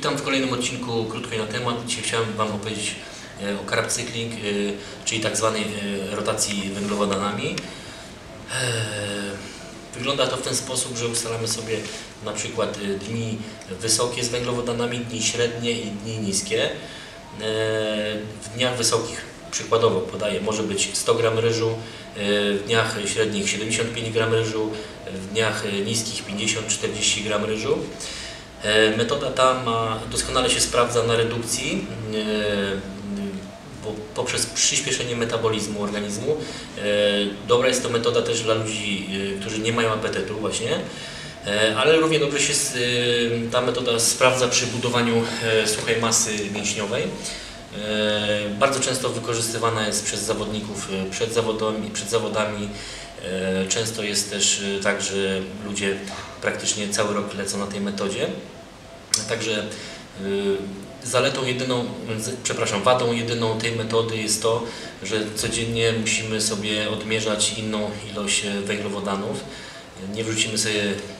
Witam w kolejnym odcinku krótko i na temat. Dzisiaj chciałem Wam opowiedzieć o carb cycling, czyli tak zwanej rotacji węglowodanami. Wygląda to w ten sposób, że ustalamy sobie na przykład dni wysokie z węglowodanami, dni średnie i dni niskie. W dniach wysokich przykładowo podaję, może być 100 g ryżu, w dniach średnich 75 g ryżu, w dniach niskich 50-40 g ryżu. Metoda ta doskonale się sprawdza na redukcji, bo poprzez przyspieszenie metabolizmu organizmu. Dobra jest to metoda też dla ludzi, którzy nie mają apetytu właśnie, ale równie dobrze się ta metoda sprawdza przy budowaniu suchej masy mięśniowej. Bardzo często wykorzystywana jest przez zawodników przed zawodami. Często jest też tak, że ludzie praktycznie cały rok lecą na tej metodzie. Także wadą jedyną tej metody jest to, że codziennie musimy sobie odmierzać inną ilość węglowodanów. Nie wrzucimy sobie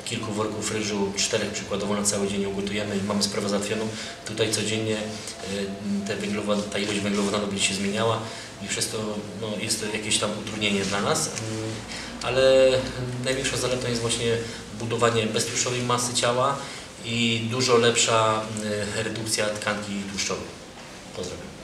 kilku worków ryżu, 4 przykładowo na cały dzień ugotujemy i mamy sprawę załatwioną. Tutaj codziennie ta ilość węglowodanów będzie się zmieniała i przez to jest to jakieś tam utrudnienie dla nas. Ale największą zaletą jest właśnie budowanie beztłuszczowej masy ciała i dużo lepsza redukcja tkanki tłuszczowej. Pozdrawiam.